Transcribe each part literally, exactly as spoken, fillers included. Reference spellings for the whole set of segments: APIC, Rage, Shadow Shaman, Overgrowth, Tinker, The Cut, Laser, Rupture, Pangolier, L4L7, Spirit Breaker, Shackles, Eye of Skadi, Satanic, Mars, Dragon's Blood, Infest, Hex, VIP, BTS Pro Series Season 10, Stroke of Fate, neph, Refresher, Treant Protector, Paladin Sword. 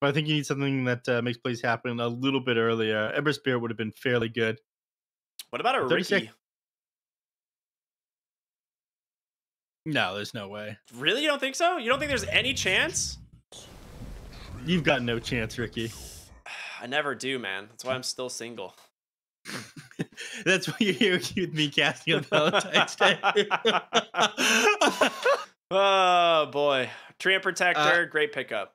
But I think you need something that uh, makes plays happen a little bit earlier. Ember Spirit would have been fairly good. What about a Ricky? No, there's no way. Really? You don't think so? You don't think there's any chance? You've got no chance, Ricky. I never do, man. That's why I'm still single. That's why you're here with me casting on Valentine's Day. Oh, boy. Treant Protector, uh, great pickup.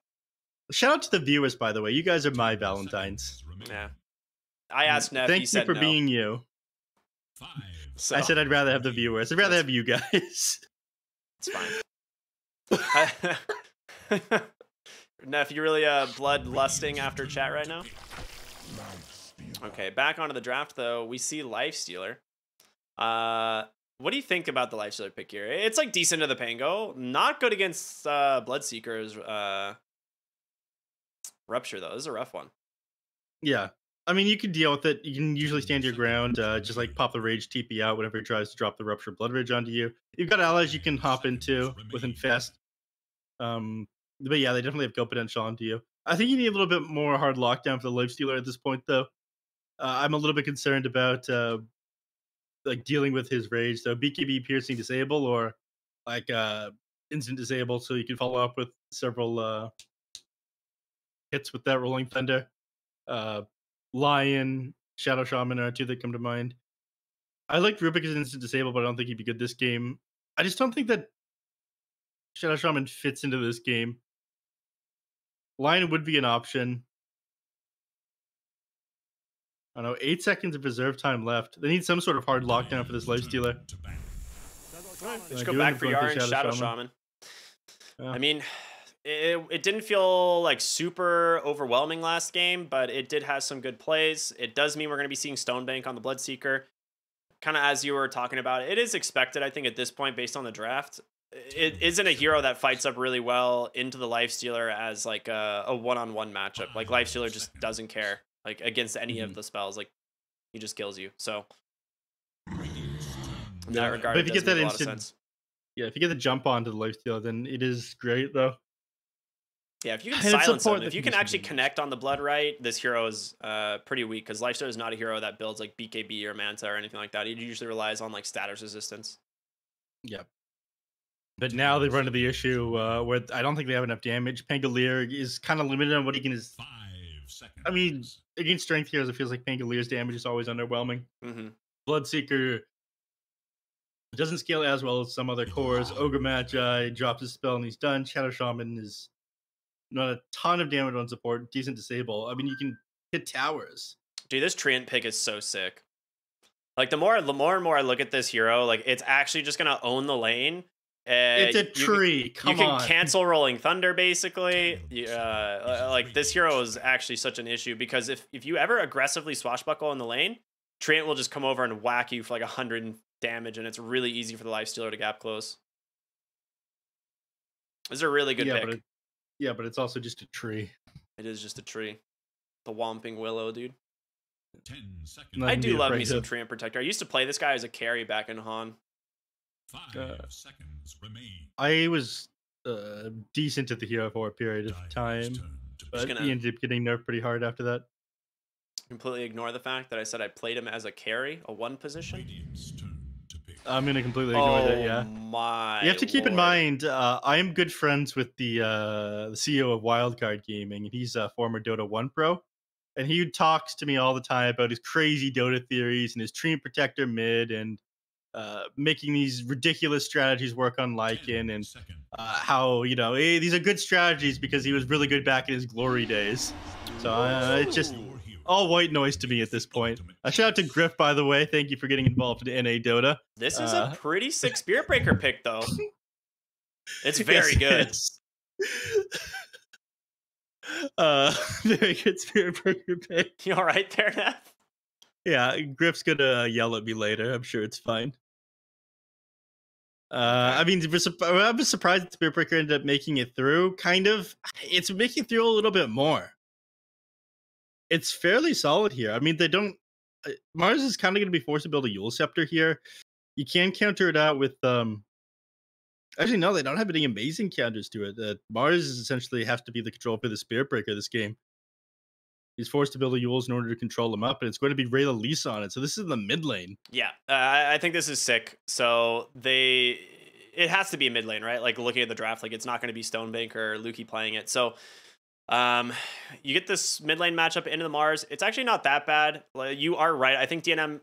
Shout out to the viewers, by the way. You guys are my Valentines. Yeah. I asked Neff. Thank he said you for no. being you. Five, so. I said I'd rather have the viewers. I'd rather have you guys. It's fine. I, Neff, you really uh, bloodlusting after chat right now? Okay, back onto the draft, though. We see Life Stealer. Uh, what do you think about the Life Stealer pick here? It's, like, decent to the Pango. Not good against uh, Bloodseeker's uh, Rupture, though. This is a rough one. Yeah. I mean, you can deal with it. You can usually stand your ground, uh, just like pop the Rage T P out whenever he tries to drop the Rupture Blood Rage onto you. You've got allies you can hop into with Infest. Um, but yeah, they definitely have go potential onto you. I think you need a little bit more hard lockdown for the Life Stealer at this point, though. Uh, I'm a little bit concerned about uh, like dealing with his Rage. So B K B piercing disable or like uh, instant disable, so you can follow up with several uh, hits with that Rolling Thunder. Uh, Lion, Shadow Shaman are two that come to mind. I like Rubik as instant disable, but I don't think he'd be good this game. I just don't think that Shadow Shaman fits into this game. Lion would be an option. I don't know, eight seconds of reserve time left. They need some sort of hard lockdown for this Life Stealer. Right, let's go back for Yarn, Shadow, Shadow Shaman. Shaman. Yeah. I mean, It, it didn't feel like super overwhelming last game, but it did have some good plays. It does mean we're going to be seeing Stonebank on the Bloodseeker. Kind of as you were talking about, it is expected, I think, at this point, based on the draft. It isn't a hero that fights up really well into the Lifestealer as like a, a one-on-one matchup. Like, Lifestealer just doesn't care, like, against any mm-hmm. of the spells. Like, he just kills you. So, in that regard, but if it does you get that instant, a lot of sense. Yeah, if you get the jump onto the Lifestealer, then it is great, though. Yeah, if you can silence him, if you can actually connect on the Blood Right, this hero is uh, pretty weak, because Life Stealer is not a hero that builds like B K B or Manta or anything like that. He usually relies on like status resistance. Yep. But now they run into the issue uh, where I don't think they have enough damage. Pangolier is kind of limited on what he can is. Five seconds. I mean, against strength heroes, it feels like Pangolier's damage is always underwhelming. Mm-hmm. Bloodseeker doesn't scale as well as some other cores. Ogre Magi drops his spell and he's done. Shadow Shaman is not a ton of damage on support, decent disable. I mean, you can hit towers. Dude, this Treant pick is so sick. Like, the more, the more and more I look at this hero, like, it's actually just going to own the lane. Uh, it's a tree. You, Come you on. You can cancel Rolling Thunder, basically. Uh, like, this hero is actually such an issue, because if, if you ever aggressively swashbuckle in the lane, Treant will just come over and whack you for, like, one hundred damage, and it's really easy for the Lifestealer to gap close. This is a really good yeah, pick. But it Yeah, but it's also just a tree. It is just a tree. The Whomping Willow, dude. ten seconds. I do love me some Treant Protector. I used to play this guy as a carry back in Han. Five uh, seconds remain. I was uh, decent at the hero for a period of time, but he ended up getting nerfed pretty hard after that. Completely ignore the fact that I said I played him as a carry, a one position. I'm going to completely ignore oh, that, yeah. My you have to keep Lord. in mind, uh, I am good friends with the, uh, the C E O of Wildcard Gaming, and he's a former Dota one pro, and he talks to me all the time about his crazy Dota theories and his Treant Protector mid, and uh, making these ridiculous strategies work on Lycan, and uh, how, you know, hey, these are good strategies because he was really good back in his glory days. So uh, it's just all white noise to me at this point. A shout out to Griff, by the way. Thank you for getting involved in N A Dota. This is uh, a pretty sick Spirit Breaker pick, though. It's very yes, good. Yes. Uh, very good Spirit Breaker pick. You all right there, Neff? Yeah, Griff's gonna yell at me later. I'm sure it's fine. Uh, I mean, I was surprised that Spirit Breaker ended up making it through. Kind of, it's making it through a little bit more. It's fairly solid here. I mean, they don't. Uh, Mars is kind of going to be forced to build a Yule Scepter here. You can counter it out with um, Actually, no, they don't have any amazing counters to it. Uh, Mars is essentially have to be the control for the Spirit Breaker this game. He's forced to build a Yules in order to control him up, and it's going to be Rayla Lease on it. So this is the mid lane. Yeah, uh, I think this is sick. So they, it has to be a mid lane, right? Like looking at the draft, like it's not going to be Stonebank or Luki playing it. So um, you get this mid lane matchup into the Mars. It's actually not that bad. Like, you are right. I think D N M,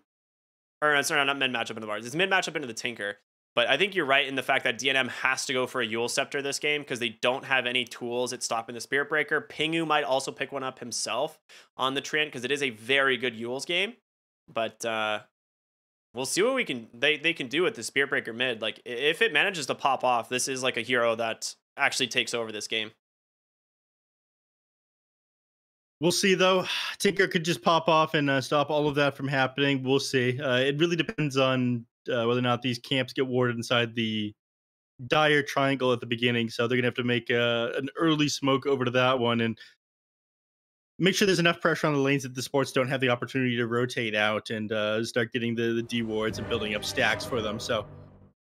or no, sorry, not mid matchup into the Mars. It's mid matchup into the Tinker. But I think you're right in the fact that D N M has to go for a Yule Scepter this game because they don't have any tools at stopping the Spirit Breaker. Pingu might also pick one up himself on the Treant because it is a very good Yule's game. But uh, we'll see what we can they, they can do with the Spirit Breaker mid. Like, if it manages to pop off, this is like a hero that actually takes over this game. We'll see, though. Tinker could just pop off and uh, stop all of that from happening. We'll see. Uh, it really depends on Uh, whether or not these camps get warded inside the dire triangle at the beginning. So they're going to have to make uh, an early smoke over to that one and make sure there's enough pressure on the lanes that the sports don't have the opportunity to rotate out and uh, start getting the, the D wards and building up stacks for them. So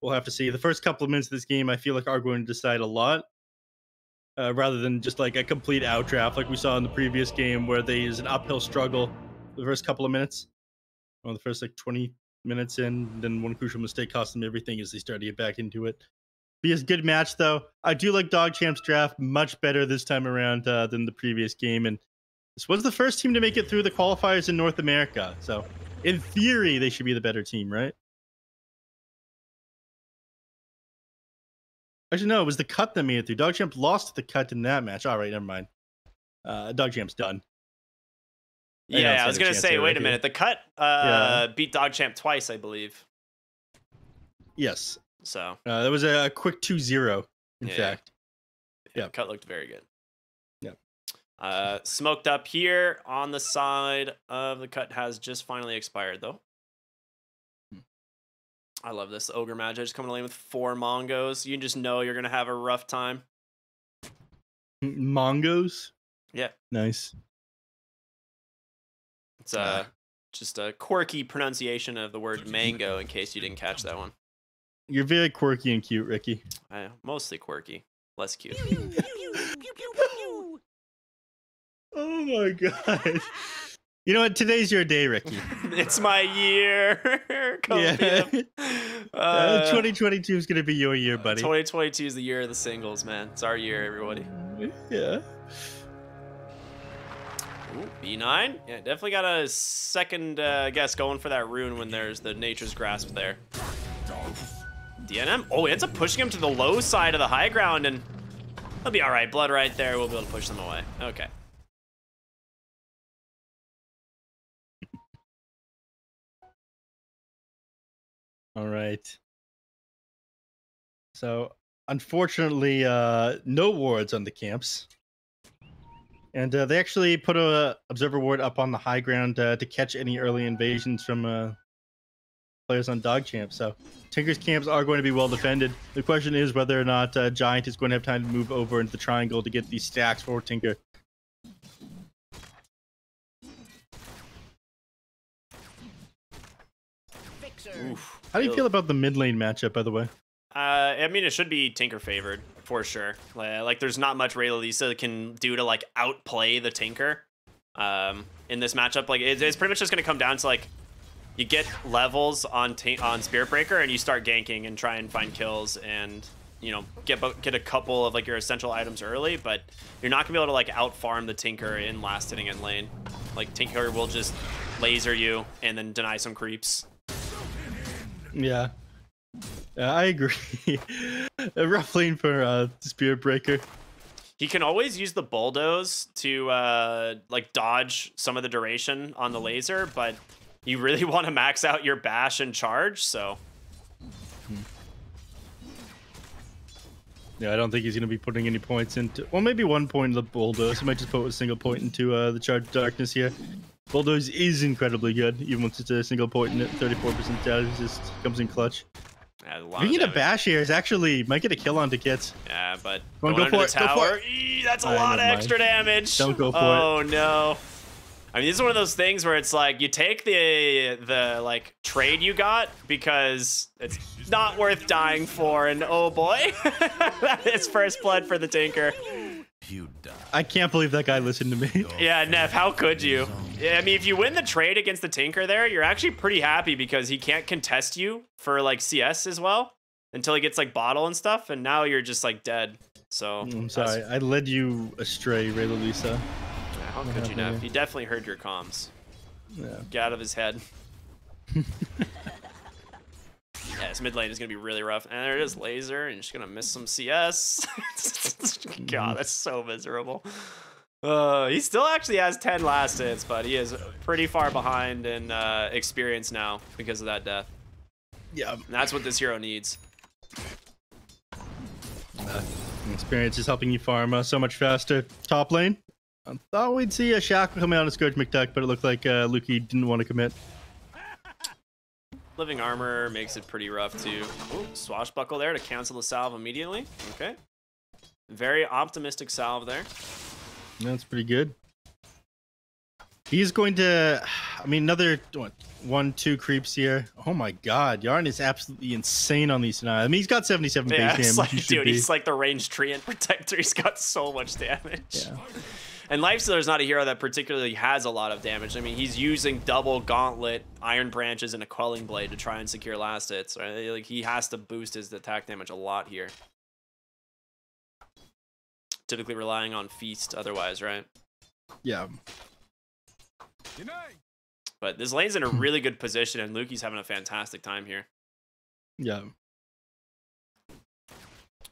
we'll have to see. The first couple of minutes of this game, I feel like are going to decide a lot uh, rather than just like a complete outdraft like we saw in the previous game where there is an uphill struggle for the first couple of minutes. Well, the first like twenty minutes in, then one crucial mistake cost them everything as they started to get back into it. Be a good match, though. I do like DogChamp's draft much better this time around uh, than the previous game, and this was the first team to make it through the qualifiers in North America, so in theory, they should be the better team, right? Actually, no, it was the Cut that made it through. DogChamp lost the Cut in that match. All right, never mind. Uh, DogChamp's done. Yeah, I, I was going to say, wait right a minute. Here. The Cut uh, yeah. beat DogChamp twice, I believe. Yes. So. Uh, that was a quick two zero, in yeah. fact. Yeah. Yep. Cut looked very good. Yeah. Uh, smoked up here on the side of the Cut has just finally expired, though. Hmm. I love this. Ogre Magi just coming to lane with four Mongos. You just know you're going to have a rough time. Mongos? Yeah. Nice. It's uh, just a quirky pronunciation of the word mango in case you didn't catch that one. You're very quirky and cute, Ricky. I, mostly quirky. Less cute. Oh my god. You know what? Today's your day, Ricky. It's my year. Come yeah. uh, twenty twenty-two is going to be your year, buddy. twenty twenty-two is the year of the singles, man. It's our year, everybody. Yeah. Ooh, B nine? Yeah, definitely got a second uh, guess going for that rune when there's the Nature's Grasp there. D N M? Oh, it ends up pushing him to the low side of the high ground, and they'll be all right. Blood right there. We'll be able to push them away. Okay. All right. So, unfortunately, uh, no wards on the camps. And uh, they actually put a observer ward up on the high ground uh, to catch any early invasions from uh, players on DogChamp. So Tinker's camps are going to be well defended. The question is whether or not uh, Giant is going to have time to move over into the triangle to get these stacks for Tinker. Oof. How do you feel about the mid lane matchup, by the way? Uh, I mean, it should be Tinker favored for sure. Like, like there's not much Rayla Lisa can do to like outplay the Tinker um, in this matchup. Like, it, it's pretty much just gonna come down to like you get levels on on Spirit Breaker and you start ganking and try and find kills and you know get get a couple of like your essential items early, but you're not gonna be able to like out farm the Tinker in last hitting in lane. Like Tinker will just laser you and then deny some creeps. Yeah. Uh, I agree. A rough lane for uh, Spirit Breaker. He can always use the Bulldoze to uh, like dodge some of the duration on the laser, but you really want to max out your bash and charge, so. Yeah, I don't think he's going to be putting any points into... Well, maybe one point in the Bulldoze. He might just put a single point into uh, the Charge Darkness here. Bulldoze is incredibly good, even once it's a single point in it. thirty-four percent damage just comes in clutch. Yeah, we need a bash here. Is actually might get a kill on Tickets. Yeah, but going go, under for the tower, go for it. Eee, that's a I lot of extra mind. damage. Don't go for oh, it. Oh no! I mean, this is one of those things where it's like you take the the like trade you got because it's not worth dying for, and oh boy, that is first blood for the Tinker. I can't believe that guy listened to me. Yeah, Neff, how could you? Yeah, I mean, if you win the trade against the Tinker there, you're actually pretty happy because he can't contest you for like C S as well until he gets like bottle and stuff, and now you're just like dead. So I'm sorry, I led you astray, Ray Lalisa. How could you, Neff? He definitely heard your comms. Yeah. Get out of his head. Yeah, this mid lane is going to be really rough. And there it is, Laser, and you're just going to miss some C S. God, that's so miserable. Uh, he still actually has ten last hits, but he is pretty far behind in uh, experience now because of that death. Yeah. And that's what this hero needs. Uh, experience is helping you farm uh, so much faster. Top lane. I thought we'd see a Shackle coming out of Scourge McDuck, but it looked like uh, Lukey didn't want to commit. Living Armor makes it pretty rough, too. Ooh, Swashbuckle there to cancel the salve immediately. Okay. Very optimistic salve there. That's pretty good. He's going to... I mean, another what, one, two creeps here. Oh, my God. Yarn is absolutely insane on these tonight. I mean, he's got seventy-seven yeah, base damage. Like, he dude, be. he's like the ranged Treant Protector. He's got so much damage. Yeah. And Life Stealer is not a hero that particularly has a lot of damage. I mean, he's using double gauntlet, iron branches, and a quelling blade to try and secure last hits. Right? Like, he has to boost his attack damage a lot here. Typically relying on feast otherwise, right? Yeah. But this lane's in a really good position, and Lukey's having a fantastic time here. Yeah.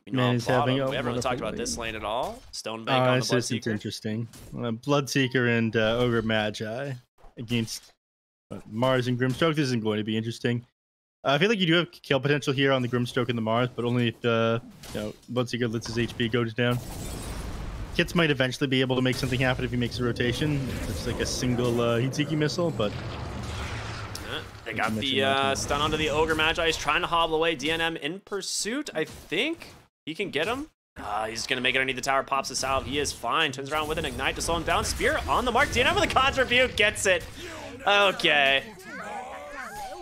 Man is having a we haven't talked about lane. this lane at all. Stonebank uh, on the Bloodseeker. It's interesting. Uh, Bloodseeker and uh, Ogre Magi against uh, Mars and Grimstroke. This isn't going to be interesting. Uh, I feel like you do have kill potential here on the Grimstroke and the Mars, but only if uh, you know, Bloodseeker lets his H P go down. Kits might eventually be able to make something happen if he makes a rotation. It's like a single uh, Heatseeking missile, but... They got the uh, stun onto the Ogre Magi. He's trying to hobble away. D N M in pursuit, I think. He can get him. Uh, he's going to make it underneath the tower. Pops the salve. He is fine. Turns around with an ignite to slow him down. Spear on the mark. D N M with a Cons Rebuke. Gets it. Okay.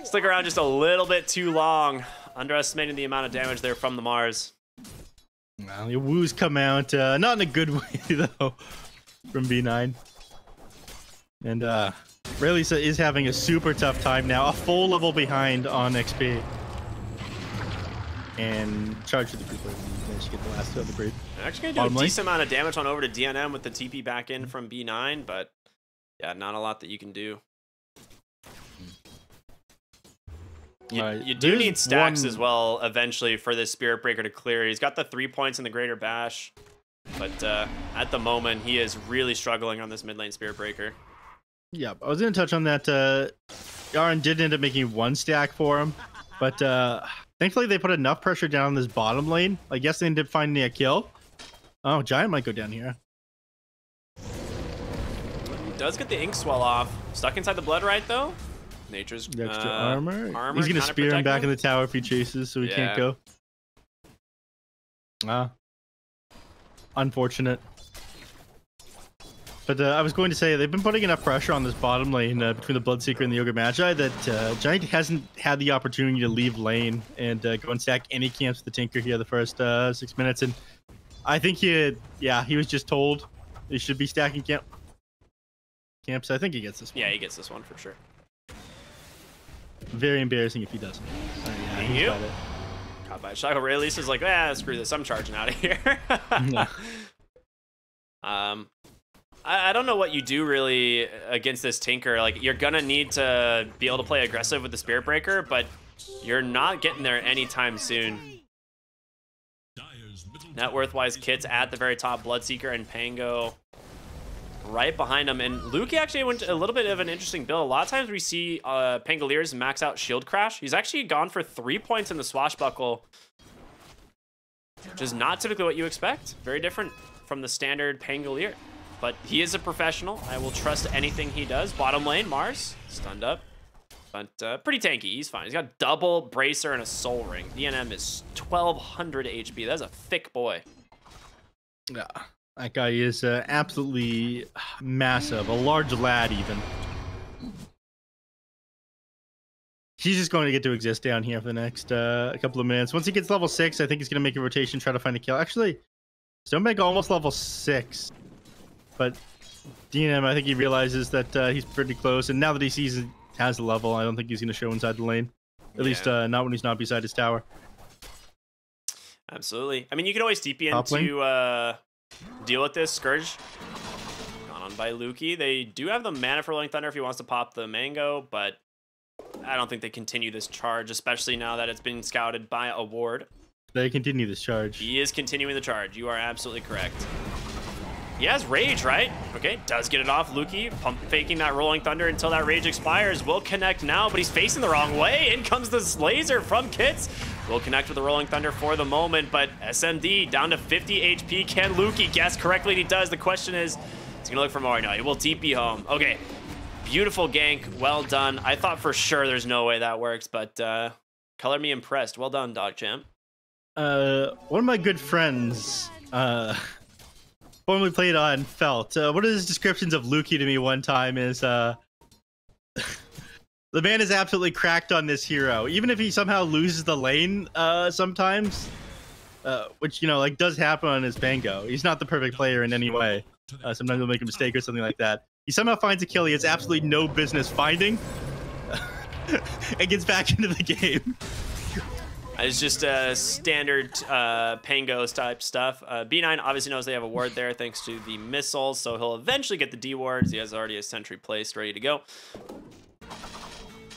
Stick around just a little bit too long. Underestimating the amount of damage there from the Mars. Well, your woos come out. Uh, not in a good way, though, from B nine. And uh, Raylisa is having a super tough time now. A full level behind on X P. And charge to the group leader. Managed to get the last of the breed. Actually, gonna do Bottom a decent lane. amount of damage on over to D N M with the T P back in from B nine, but yeah, not a lot that you can do. You, right. you do There's need stacks one... as well eventually for this Spirit Breaker to clear. He's got the three points in the Greater Bash, but uh, at the moment he is really struggling on this mid lane Spirit Breaker. Yeah, I was gonna touch on that. Uh, Yarn did end up making one stack for him, but. Uh, Thankfully, they put enough pressure down on this bottom lane. I guess they ended up finding a kill. Oh, Giant might go down here. He does get the ink swell off. Stuck inside the blood right, though. Nature's uh, extra armor. armor. He's going to spear him back him. in the tower if he chases, so he yeah. can't go. Ah. Unfortunate. But uh, I was going to say, they've been putting enough pressure on this bottom lane uh, between the Bloodseeker and the Ogre Magi that uh, Giant hasn't had the opportunity to leave lane and uh, go and stack any camps with the Tinker here the first uh, six minutes. And I think he, had, yeah, he was just told he should be stacking camp camps. I think he gets this one. Yeah, he gets this one for sure. Very embarrassing if he doesn't. Uh, yeah, Thank you. Caught by Shackle. Release is like, ah, screw this. I'm charging out of here. No. Um... I don't know what you do really against this Tinker. Like, you're gonna need to be able to play aggressive with the Spirit Breaker, but you're not getting there anytime soon. Net worth-wise, Kit's at the very top. Bloodseeker and Pango right behind him. And Lukey actually went a little bit of an interesting build. A lot of times we see uh, Pangoliers max out Shield Crash. He's actually gone for three points in the Swashbuckle, which is not typically what you expect. Very different from the standard Pangolier. But he is a professional. I will trust anything he does. Bottom lane, Mars. Stunned up. But uh, pretty tanky. He's fine. He's got double bracer and a soul ring. D N M is twelve hundred H P. That's a thick boy. Yeah. That guy is uh, absolutely massive, a large lad even. He's just going to get to exist down here for the next uh, couple of minutes. Once he gets level six, I think he's going to make a rotation, try to find a kill. Actually, Stonebag almost level six, but D N M, I think he realizes that uh, he's pretty close, and now that he sees it has a level, I don't think he's going to show inside the lane. At yeah. least uh, not when he's not beside his tower. Absolutely. I mean, you can always D P into... Uh... deal with this Scourge. Gone on by Lukey. They do have the mana for Rolling Thunder if he wants to pop the mango, but I don't think they continue this charge, especially now that it's been scouted by a ward. They continue this charge. He is continuing the charge. You are absolutely correct. He has Rage, right? Okay, does get it off. Lukey pump faking that Rolling Thunder until that Rage expires. Will connect now, but he's facing the wrong way. In comes this Laser from Kits. Will connect with the Rolling Thunder for the moment, but S M D down to fifty H P. Can Lukey guess correctly? And he does. The question is, he's going to look for more. No, he will D P home. Okay, beautiful gank. Well done. I thought for sure there's no way that works, but uh, color me impressed. Well done, DogChamp. Uh, one of my good friends... Uh... formerly played on Felt. Uh, one of his descriptions of Lukey to me one time is, uh, the man is absolutely cracked on this hero. Even if he somehow loses the lane uh, sometimes, uh, which, you know, like does happen on his Pango. He's not the perfect player in any way. Uh, sometimes he'll make a mistake or something like that. He somehow finds a kill he has absolutely no business finding and gets back into the game. It's just uh, standard uh, Pango type stuff. Uh, B nine obviously knows they have a ward there thanks to the missiles, so he'll eventually get the D wards. He has already a sentry placed, ready to go.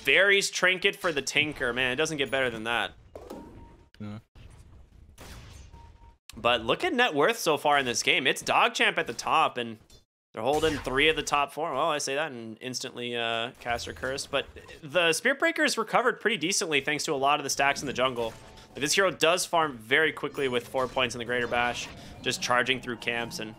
Varys Trinket for the Tinker. Man, it doesn't get better than that. Yeah. But look at net worth so far in this game. It's DogChamp at the top, and they're holding three of the top four. Well, I say that and instantly uh, cast or curse. But the Spirit Breaker's recovered pretty decently thanks to a lot of the stacks in the jungle. But this hero does farm very quickly with four points in the Greater Bash, just charging through camps, and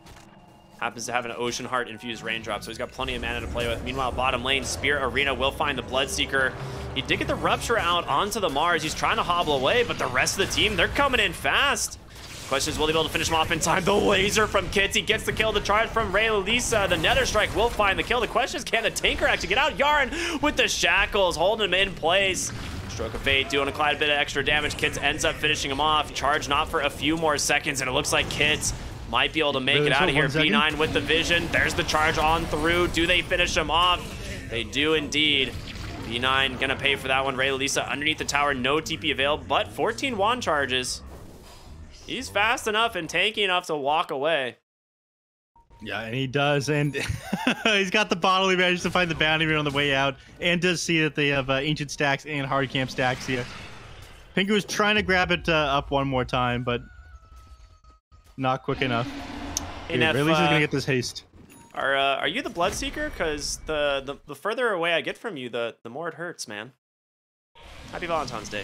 happens to have an Ocean Heart infused raindrop, so he's got plenty of mana to play with. Meanwhile, bottom lane, Spear Arena will find the Bloodseeker. He did get the Rupture out onto the Mars. He's trying to hobble away, but the rest of the team, they're coming in fast. Question is, will they be able to finish him off in time? The Laser from Kits. He gets the kill. The charge from Raelisa. The Nether Strike will find the kill. The question is, can the Tinker actually get out? Yarn with the Shackles, holding him in place. Stroke of Fate doing quite a bit of extra damage. Kits ends up finishing him off. Charge not for a few more seconds, and it looks like Kits might be able to make it out of here. B nine with the vision. There's the charge on through. Do they finish him off? They do indeed. B nine gonna pay for that one. Raelisa underneath the tower. No T P available, but fourteen wand charges. He's fast enough and tanky enough to walk away. Yeah, and he does. And he's got the bottle. He manages to find the bounty on the way out and does see that they have uh, ancient stacks and hard camp stacks here. Pingu is trying to grab it uh, up one more time, but not quick enough. Hey, Dude, Nef, Rayleigh's uh, going to get this haste. Are uh, are you the Bloodseeker? Because the, the, the further away I get from you, the, the more it hurts, man. Happy Valentine's Day.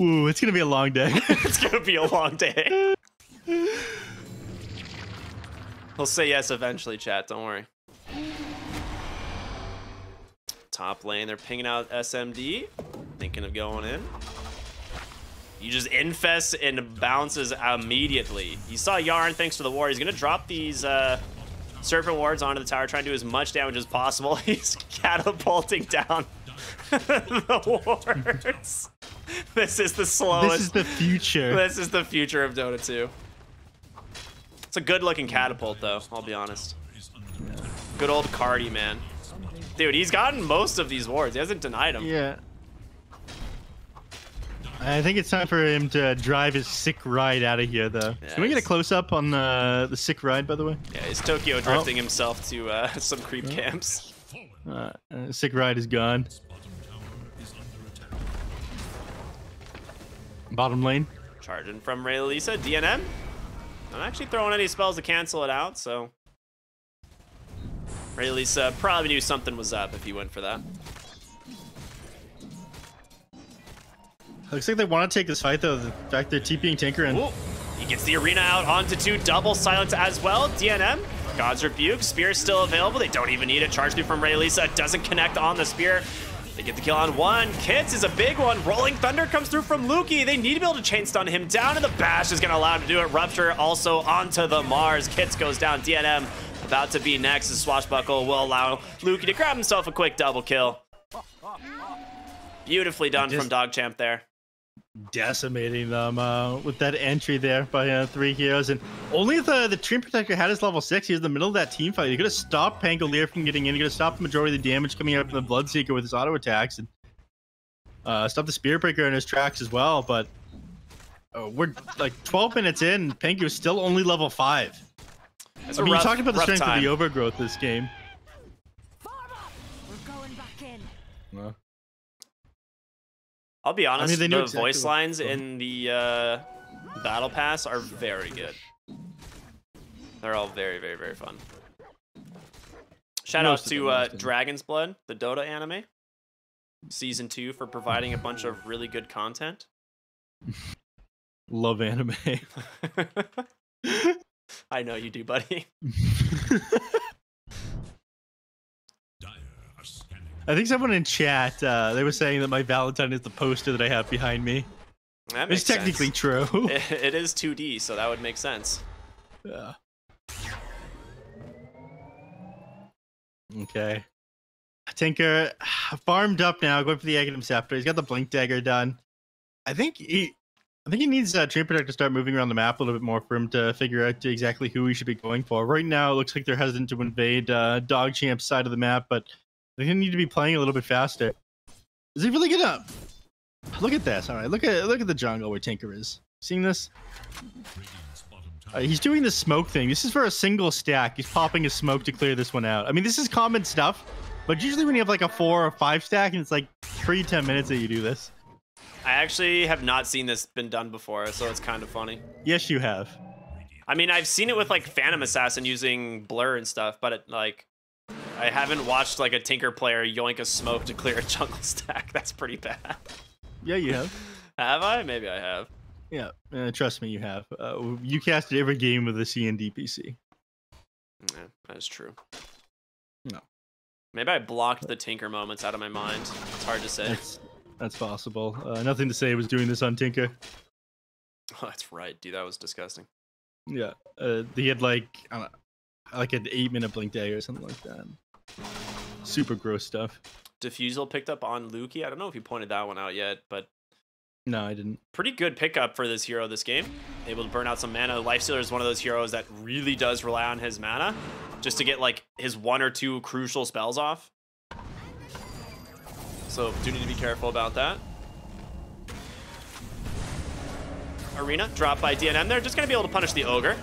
Ooh, it's gonna be a long day. It's gonna be a long day. He'll say yes eventually, chat. Don't worry. Top lane, they're pinging out S M D. Thinking of going in. He just infests and bounces immediately. You saw Yarn, thanks to the ward. He's gonna drop these uh, serpent wards onto the tower, trying to do as much damage as possible. He's catapulting down the wards. This is the slowest. This is the future. This is the future of Dota two. It's a good-looking catapult, though, I'll be honest. Good old Cardi, man. Dude, he's gotten most of these wards. He hasn't denied them. Yeah. I think it's time for him to drive his sick ride out of here, though. Yeah, Can we get a close-up on uh, the sick ride, by the way? Yeah, he's Tokyo drifting oh. himself to uh, some creep oh. camps. Uh, sick ride is gone. Bottom lane. Charging from Raelisa. D N M. I'm actually throwing any spells to cancel it out, so... Raelisa probably knew something was up if he went for that. Looks like they want to take this fight, though. The fact they're TPing Tinker and... Ooh. He gets the arena out onto two. Double silence as well. D N M. God's Rebuke. Spear still available. They don't even need it. Charge through from Raelisa. Doesn't connect on the spear. They get the kill on one. Kits is a big one. Rolling Thunder comes through from Luki. They need to be able to chain stun him down, and the Bash is going to allow him to do it. Rupture also onto the Mars. Kits goes down. D N M about to be next as Swashbuckle will allow Luki to grab himself a quick double kill. Beautifully done from DogChamp there. Decimating them uh, with that entry there by uh, three heroes, and only the the Treant Protector had his level six. He was in the middle of that team fight. He could have stopped Pangolier from getting in. He could have stopped the majority of the damage coming out from the Bloodseeker with his auto attacks, and uh, stopped the Spirit Breaker in his tracks as well. But uh, we're like twelve minutes in. Pangu is still only level five. That's I mean, rough, you talked about the strength time. of the Overgrowth this game. We're going back in. Uh, I'll be honest, I mean, they the exactly voice lines in the uh, Battle Pass are very good. They're all very, very, very fun. Shout out to uh, Dragon's Blood, the Dota anime. Season two for providing a bunch of really good content. Love anime. I know you do, buddy. I think someone in chat, uh, they were saying that my Valentine is the poster that I have behind me. That makes it's technically sense. true. It, it is two D, so that would make sense. Yeah. Okay. Tinker farmed up now, going for the Aghanim Scepter. He's got the Blink Dagger done. I think he, I think he needs uh, Treant Protector to start moving around the map a little bit more for him to figure out exactly who he should be going for. Right now, it looks like they're hesitant to invade uh, DogChamp's side of the map, but they're gonna need to be playing a little bit faster. Is he really gonna look at this? All right, look at look at the jungle where Tinker is. Seeing this? Uh, he's doing the smoke thing. This is for a single stack. He's popping his smoke to clear this one out. I mean, this is common stuff, but usually when you have like a four or five stack and it's like three ten minutes that you do this. I actually have not seen this been done before, so it's kind of funny. Yes, you have. I mean, I've seen it with like Phantom Assassin using blur and stuff, but it like. I haven't watched like a Tinker player yoink a smoke to clear a jungle stack. That's pretty bad. Yeah, you have. Have I? Maybe I have. Yeah, uh, trust me, you have. Uh, you casted every game with a C N D P C. Yeah, that's true. No. Maybe I blocked the Tinker moments out of my mind. It's hard to say. That's, that's possible. Uh, nothing to say was doing this on Tinker. Oh, that's right, dude. That was disgusting. Yeah, uh, they had like, I don't know, like an eight minute blink day or something like that. Super gross stuff. Diffusal picked up on Luki. I don't know if you pointed that one out yet, but no, I didn't. Pretty good pickup for this hero this game. Able to burn out some mana. Life Stealer is one of those heroes that really does rely on his mana just to get like his one or two crucial spells off. So do need to be careful about that. Arena dropped by D N M. They're just going to be able to punish the Ogre.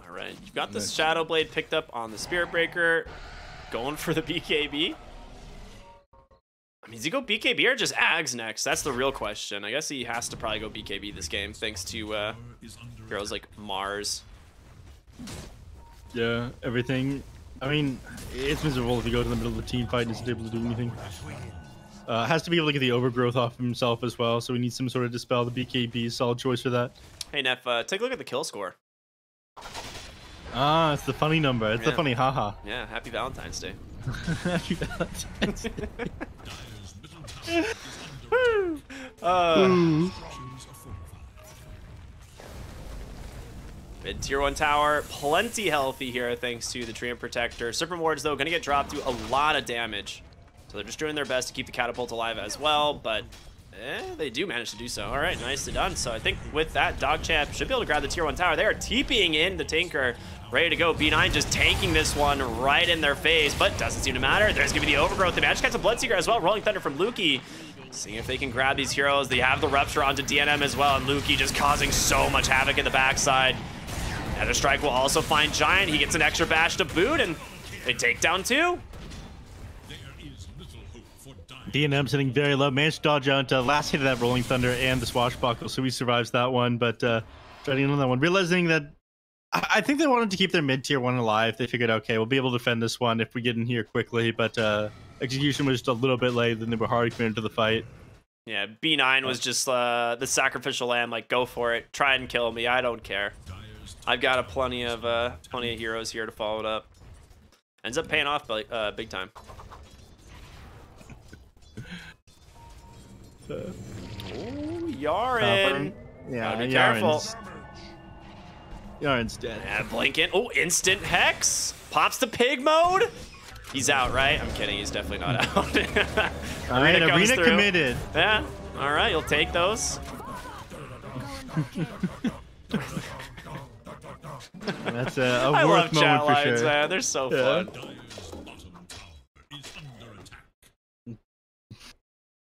All right, you've got the nice. Shadow Blade picked up on the Spirit Breaker, going for the B K B. I mean, does he go B K B or just Ags next? That's the real question. I guess he has to probably go B K B this game, thanks to uh, heroes like Mars. Yeah, everything. I mean, it's miserable if you go to the middle of the team fight and isn't able to do anything. Uh, has to be able to get the Overgrowth off himself as well, so we need some sort of dispel. The B K B is a solid choice for that. Hey, Neff, uh, take a look at the kill score. Ah, it's the funny number. It's yeah. the funny haha. -ha. Yeah, happy Valentine's Day. Happy Valentine's Day. uh, Mid tier one tower, plenty healthy here thanks to the Treant Protector. Serpent Wards, though, going to get dropped to a lot of damage. So they're just doing their best to keep the Catapult alive as well, but eh, they do manage to do so. All right, nicely done. So I think with that, DogChamp should be able to grab the tier one tower. They are TPing in the Tinker, ready to go. B nine just tanking this one right in their face, but doesn't seem to matter. There's gonna be the Overgrowth. They managed to catch a Bloodseeker as well. Rolling Thunder from Luki. Seeing if they can grab these heroes. They have the Rupture onto D N M as well, and Luki just causing so much havoc in the backside. Nether Strike will also find Giant. He gets an extra bash to boot, and they take down two. D N M sitting very low, managed to dodge out uh, last hit of that Rolling Thunder and the Swashbuckle, so he survives that one, but uh, trying to get another one. Realizing that I, I think they wanted to keep their mid-tier one alive. They figured, okay, we'll be able to defend this one if we get in here quickly, but uh, execution was just a little bit late, then they were hard committed to the fight. Yeah, B nine was just uh, the sacrificial lamb, like, go for it, try and kill me, I don't care. I've got a plenty of, uh, plenty of heroes here to follow it up. Ends up paying off uh, big time. Oh, Yaren. Yeah, be careful. Yaren's dead. Yeah, Blinken. Oh, instant Hex. Pops the pig mode. He's out, right? I'm kidding. He's definitely not out. Arena, all right, Arena committed. Yeah. All right, you'll take those. That's a, a I love chat lines, sure. man. They're so yeah. fun.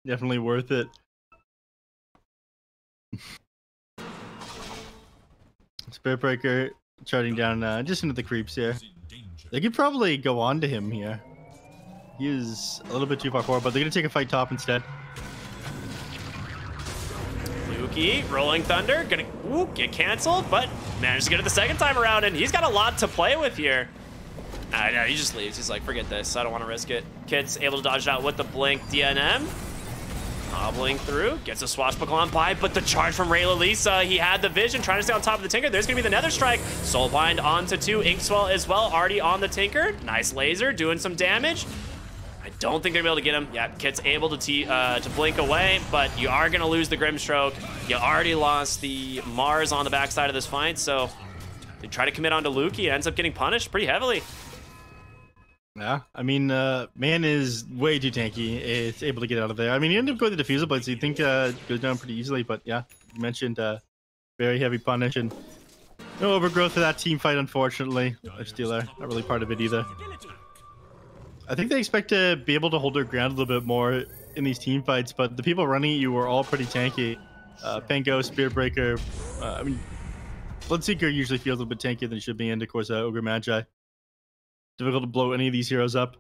Definitely worth it. Spirit Breaker charging down uh, just into the creeps here. They could probably go on to him here. He is a little bit too far forward, but they're going to take a fight top instead. Luki, Rolling Thunder, going to get canceled, but manages to get it the second time around, and he's got a lot to play with here. I know, he just leaves. He's like, forget this. I don't want to risk it. Kid's able to dodge it out with the blink D N M. Hobbling through, gets a swashbuckle on by, but the charge from Raylalisa, he had the vision, trying to stay on top of the Tinker. There's going to be the Nether Strike. Soulbind onto two, Inkswell as well, already on the Tinker. Nice laser, doing some damage. I don't think they're going to be able to get him. Yeah, Kit's able to t uh, to blink away, but you are going to lose the Grimstroke. You already lost the Mars on the backside of this fight, so they try to commit onto Luki. It ends up getting punished pretty heavily. Yeah, I mean, uh, man is way too tanky. It's able to get out of there. I mean, he ended up going to defusal blades, so you think uh, it goes down pretty easily. But yeah, you mentioned uh, very heavy punish and no overgrowth for that team fight, unfortunately. Life Stealer, not really part of it either. I think they expect to be able to hold their ground a little bit more in these team fights, but the people running at you were all pretty tanky. Uh, Pingu, Spirit Breaker, uh, I mean, Bloodseeker usually feels a little bit tankier than he should be, and of course, uh, Ogre Magi. Difficult to blow any of these heroes up.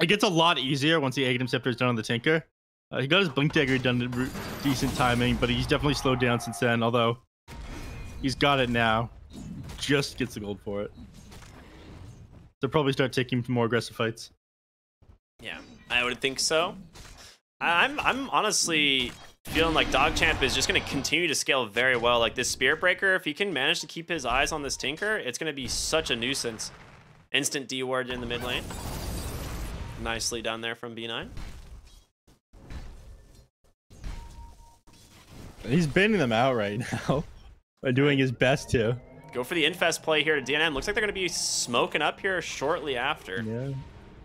It gets a lot easier once the Aghanim Scepter is done on the Tinker. Uh, he got his Blink Dagger done in decent timing, but he's definitely slowed down since then, although he's got it now. Just gets the gold for it. They'll probably start taking more aggressive fights. Yeah, I would think so. I'm, I'm honestly feeling like DogChamp is just going to continue to scale very well. Like this Spirit Breaker, if he can manage to keep his eyes on this Tinker, it's going to be such a nuisance. Instant D-ward in the mid lane. Nicely done there from B nine. He's baiting them out right now. By doing his best to. Go for the Infest play here to D N M. Looks like they're going to be smoking up here shortly after. Yeah.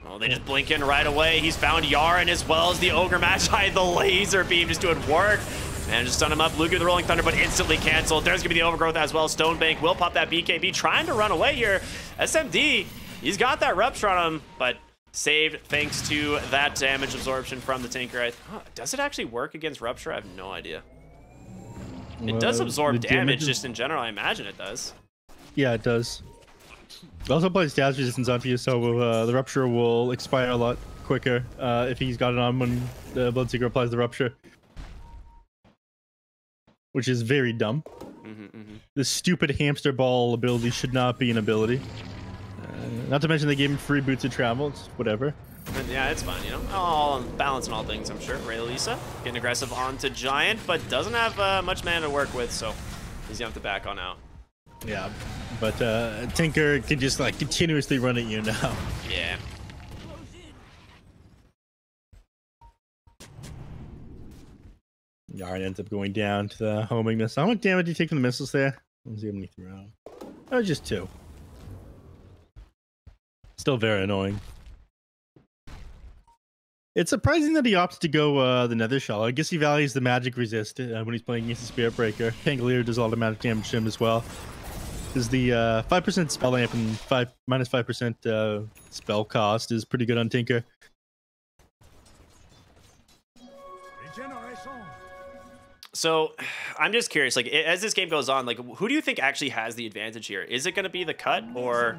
Oh, they just blink in right away. He's found Yaren as well as the Ogre Magi. The laser beam just doing work. Man, just stun him up. Luke with the Rolling Thunder, but instantly canceled. There's going to be the Overgrowth as well. Stonebank will pop that B K B, trying to run away here. S M D, he's got that Rupture on him, but saved thanks to that damage absorption from the Tinker. I, huh, does it actually work against Rupture? I have no idea. It uh, does absorb damage, damage just in general. I imagine it does. Yeah, it does. It also plays dash resistance on you, so uh, the Rupture will expire a lot quicker uh, if he's got it on when the Bloodseeker applies the Rupture. Which is very dumb. Mm-hmm, mm-hmm. The stupid hamster ball ability should not be an ability. Uh, not to mention they gave him free boots of travel, it's whatever. Yeah, it's fine, you know. All balance and all things, I'm sure. Raylalisa getting aggressive onto Giant, but doesn't have uh, much mana to work with, so he's gonna have to back on out. Yeah, but uh, Tinker can just like continuously run at you now. Yeah. Yaren ends up going down to the homing missile. How much damage did he take from the missiles there? Let's see how many threw out. Oh, just two. Still very annoying. It's surprising that he opts to go uh, the Nether Shell. I guess he values the magic resist uh, when he's playing against the Spirit Breaker. Pangolier does a lot of magic damage to him as well. Because the uh, five percent spell amp and five, minus five percent uh, spell cost is pretty good on Tinker. So I'm just curious, like as this game goes on, like who do you think actually has the advantage here? Is it going to be the Cut, or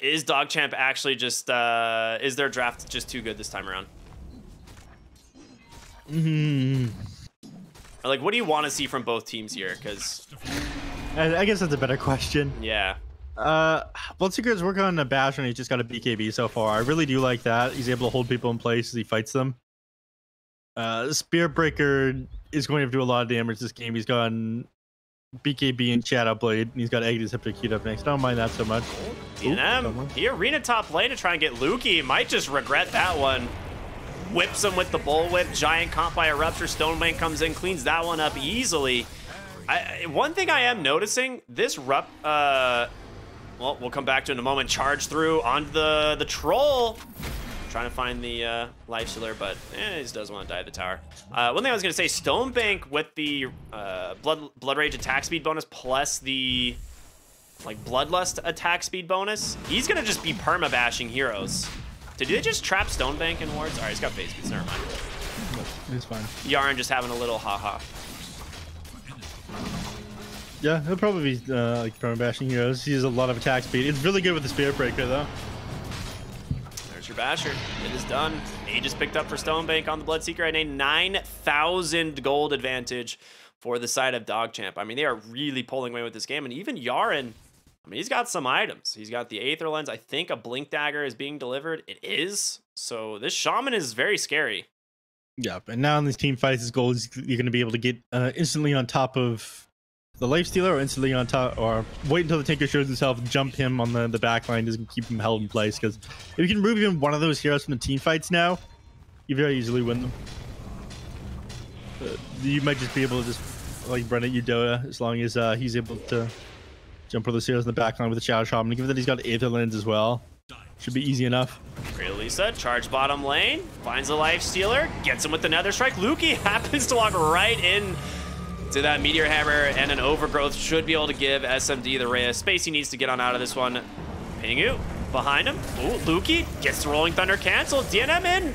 is DogChamp actually just, uh, is their draft just too good this time around? Mm-hmm. Like, what do you want to see from both teams here? Because I, I guess that's a better question. Yeah. Uh, Bloodseeker is working on a bash, and he's just got a B K B so far. I really do like that. He's able to hold people in place as he fights them. Uh, Spearbreaker is going to do a lot of damage this game. He's gotten B K B and Shadow Blade, and he's got Aghanim Scepter queued up next. Don't mind that so much. D N M, the arena top lane to try and get Luki. Might just regret that one. Whips him with the Bullwhip. Giant comp by a Rupture. Stonebane comes in, cleans that one up easily. I, one thing I am noticing, this Rup... Uh, well, we'll come back to it in a moment. Charge through onto the, the Troll. Trying to find the uh, Life Stealer, but eh, he does want to die at the tower. Uh, one thing I was going to say, Stonebank with the uh, blood, blood Rage attack speed bonus plus the like Bloodlust attack speed bonus, he's going to just be perma-bashing heroes. Did they just trap Stonebank in wards? All right, he's got base beats, never mind. It's fine. Yarn just having a little haha. -ha. Yeah, he'll probably be uh, like perma-bashing heroes. He has a lot of attack speed. It's really good with the Spirit Breaker, though. Your basher, it is done. Mage is picked up for Stonebank on the Bloodseeker, and a nine thousand gold advantage for the side of DogChamp. I mean, they are really pulling away with this game, and even Yaren, I mean, he's got some items. He's got the Aether Lens. I think a Blink Dagger is being delivered. It is. So this Shaman is very scary. Yep, and now in these team fights, his goal is you're going to be able to get uh, instantly on top of the Life Stealer, or instantly on top, or wait until the Tinker shows himself, jump him on the, the back line, doesn't keep him held in place, because if you can remove even one of those heroes from the team fights now, you very easily win them. But you might just be able to just, like, run at you, Dota, as long as uh, he's able to jump for those heroes in the back line with the Shadow Shaman. Given that he's got Aether Lens as well, should be easy enough. Great Lisa, charge bottom lane, finds the Life Stealer, gets him with the Nether Strike. Luki happens to walk right in to that Meteor Hammer, and an Overgrowth should be able to give S M D the ray of space he needs to get on out of this one. Pingu behind him. Ooh, Luki gets the Rolling Thunder canceled. D N M in.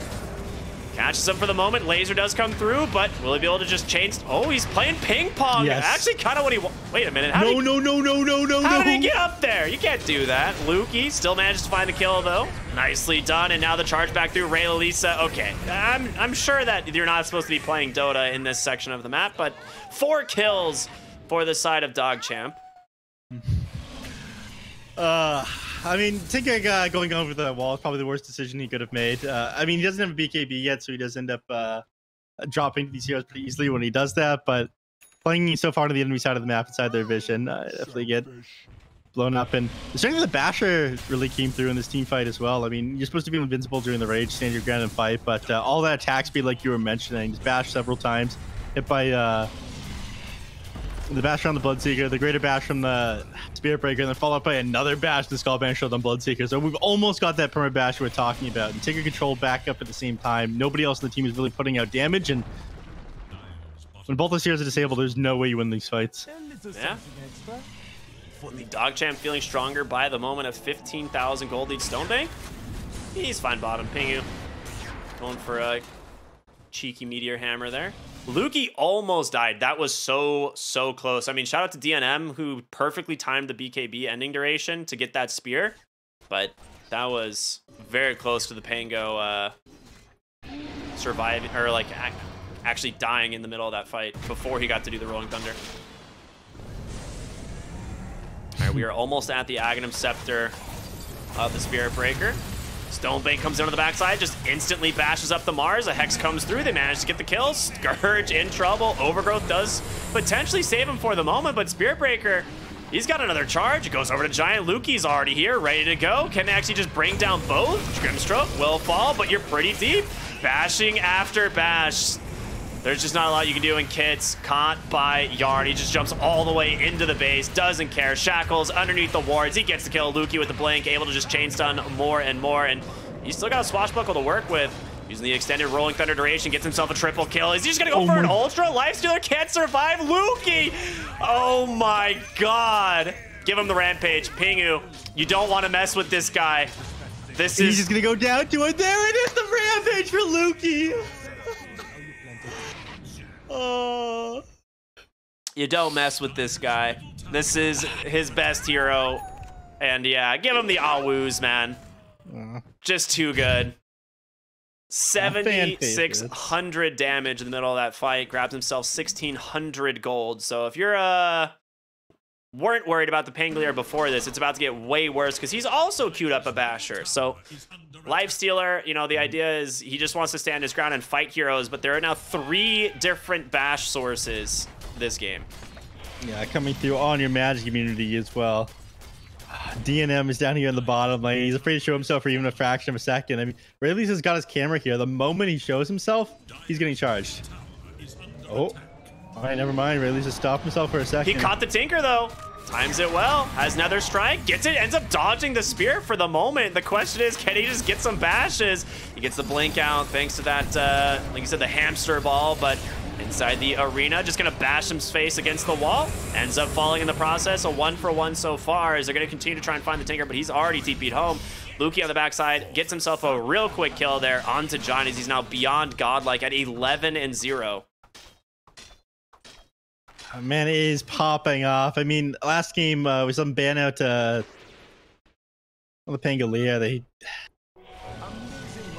Catches him for the moment. Laser does come through, but will he be able to just change? Oh, he's playing ping pong. Yes. Actually, kind of what he... Wait a minute. How no, he... no, no, no, no, no, How no. did he get up there? You can't do that. Luki still manages to find the kill, though. Nicely done, and now the charge back through. Ray Lisa. Okay, I'm, I'm sure that you're not supposed to be playing Dota in this section of the map, but four kills for the side of DogChamp. Uh... I mean, Tinker uh, going over the wall is probably the worst decision he could have made. Uh, I mean, he doesn't have a B K B yet, so he does end up uh, dropping these heroes pretty easily when he does that. But playing so far to the enemy side of the map, inside their vision, uh, definitely get blown up. And the strength of the Basher really came through in this team fight as well. I mean, you're supposed to be invincible during the Rage, stand your ground and fight, but uh, all that attack speed, like you were mentioning, just bashed several times, hit by... Uh, the bash on the Bloodseeker, the Greater Bash from the Spirit Breaker, and then followed by another bash, the Skull Band showed on Bloodseeker. So we've almost got that perma bash we're talking about. And Tinker control back up at the same time. Nobody else in the team is really putting out damage, and when both those heroes are disabled, there's no way you win these fights. Yeah. The DogChamp feeling stronger by the moment of fifteen thousand gold lead. Stonebank, he's fine bottom. Pingu going for a cheeky Meteor Hammer there. Luki almost died. That was so, so close. I mean, shout out to D N M, who perfectly timed the B K B ending duration to get that spear. But that was very close to the Pango uh, surviving, or like ac actually dying in the middle of that fight before he got to do the Rolling Thunder. All right, we are almost at the Aghanim Scepter of the Spirit Breaker. Stonebank comes in on the backside, just instantly bashes up the Mars. A Hex comes through. They manage to get the kill. Scourge in trouble. Overgrowth does potentially save him for the moment, but Spirit Breaker, he's got another charge. It goes over to Giant. Luki's already here, ready to go. Can actually just bring down both. Grimstroke will fall, but you're pretty deep. Bashing after bash. There's just not a lot you can do, and Kit's caught by Yarn. He just jumps all the way into the base, doesn't care. Shackles underneath the wards. He gets the kill. Luki with the blink, able to just chain stun more and more, and he's still got a Swashbuckle to work with. Using the extended Rolling Thunder duration, gets himself a triple kill. Is he just gonna go oh for an ultra? Lifestealer can't survive. Luki! Oh my god. Give him the rampage. Pingu, you don't want to mess with this guy. This he's is... He's just gonna go down to it. There it is, the rampage for Luki! Oh, you don't mess with this guy. This is his best hero, and yeah, give him the awus, man. Uh, Just too good. seventy-six hundred damage in the middle of that fight. Grabs himself sixteen hundred gold. So if you're uh weren't worried about the Pangolier before this, it's about to get way worse because he's also queued up a basher. So Life Stealer, you know, the idea is he just wants to stand his ground and fight heroes, but there are now three different bash sources this game. Yeah, coming through on your magic immunity as well. D N M is down here in the bottom lane. He's afraid to show himself for even a fraction of a second. I mean, Rayleigh's has got his camera here. The moment he shows himself, he's getting charged. Oh, all right, never mind. Rayleigh's just stopped himself for a second. He caught the Tinker, though. Times it well. Has Nether Strike. Gets it. Ends up dodging the Spirit for the moment. The question is, can he just get some bashes? He gets the Blink out thanks to that, uh, like you said, the hamster ball, but inside the arena, just gonna bash his face against the wall. Ends up falling in the process. A one for one so far as they're gonna continue to try and find the Tinker, but he's already T P'd home. Luki on the backside gets himself a real quick kill there onto Johnny's. He's now beyond godlike at eleven and zero. Oh, man, it is popping off. I mean, last game uh, was some ban out uh, on the Pangolier. They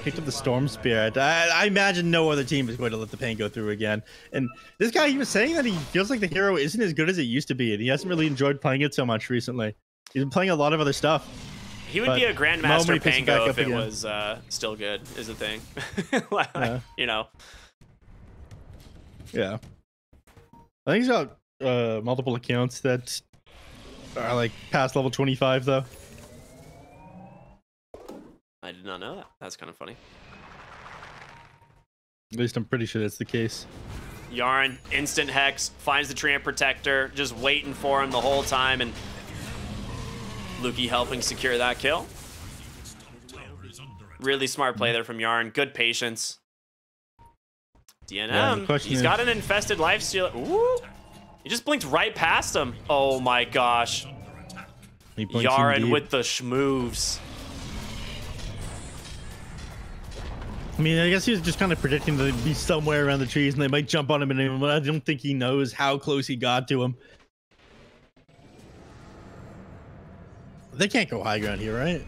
picked up the Storm Spirit. I, I imagine no other team is going to let the pain go through again. And this guy, he was saying that he feels like the hero isn't as good as it used to be, and he hasn't really enjoyed playing it so much recently. He's been playing a lot of other stuff. He would be a Grandmaster Pango if it again. was uh, still good, is the thing. like, yeah. You know. Yeah. I think he's got uh, multiple accounts that are like past level twenty-five, though. I did not know that. That's kind of funny. At least I'm pretty sure that's the case. Yarn, instant Hex, finds the Treant Protector, just waiting for him the whole time, and Luki helping secure that kill. Really smart play there from Yarn. Good patience. D N M, yeah, he's is... got an infested life stealer. Ooh! He just blinked right past him. Oh my gosh. Yarn with the schmoves. I mean, I guess he was just kind of predicting that he'd be somewhere around the trees and they might jump on him and him, but I don't think he knows how close he got to him. They can't go high ground here, right?